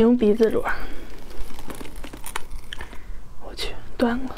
用鼻子抓。我去，断了。